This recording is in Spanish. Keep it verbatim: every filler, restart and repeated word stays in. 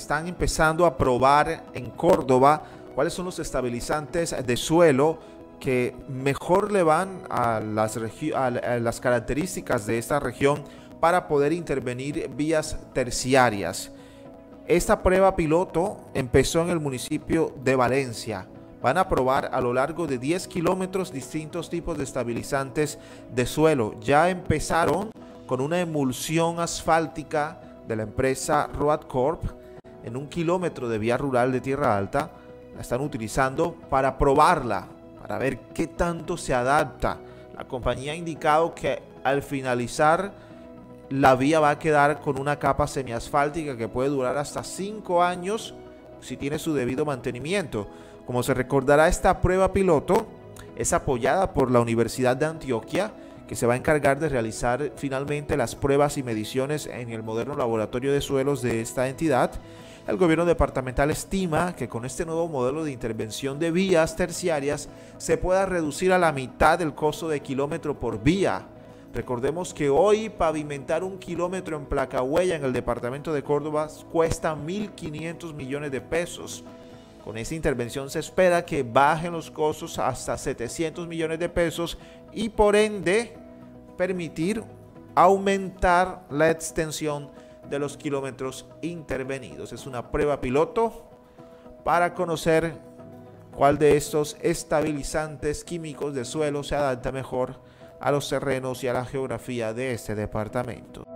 están empezando a probar en Córdoba cuáles son los estabilizantes de suelo que mejor le van a las, a las características de esta región para poder intervenir vías terciarias. Esta prueba piloto empezó en el municipio de Valencia. Van a probar a lo largo de diez kilómetros distintos tipos de estabilizantes de suelo. Ya empezaron con una emulsión asfáltica de la empresa RoadCorp en un kilómetro de vía rural de Tierra Alta. La están utilizando para probarla, para ver qué tanto se adapta. La compañía ha indicado que al finalizar la vía va a quedar con una capa semiasfáltica que puede durar hasta cinco años si tiene su debido mantenimiento. Como se recordará, esta prueba piloto es apoyada por la Universidad de Antioquia, que se va a encargar de realizar finalmente las pruebas y mediciones en el moderno laboratorio de suelos de esta entidad. El gobierno departamental estima que con este nuevo modelo de intervención de vías terciarias se pueda reducir a la mitad el costo de kilómetro por vía. Recordemos que hoy pavimentar un kilómetro en Placahuella en el departamento de Córdoba cuesta mil quinientos millones de pesos. Con esta intervención se espera que bajen los costos hasta setecientos millones de pesos y por ende permitir aumentar la extensión de los kilómetros intervenidos. Es una prueba piloto para conocer cuál de estos estabilizantes químicos de suelo se adapta mejor a los terrenos y a la geografía de este departamento.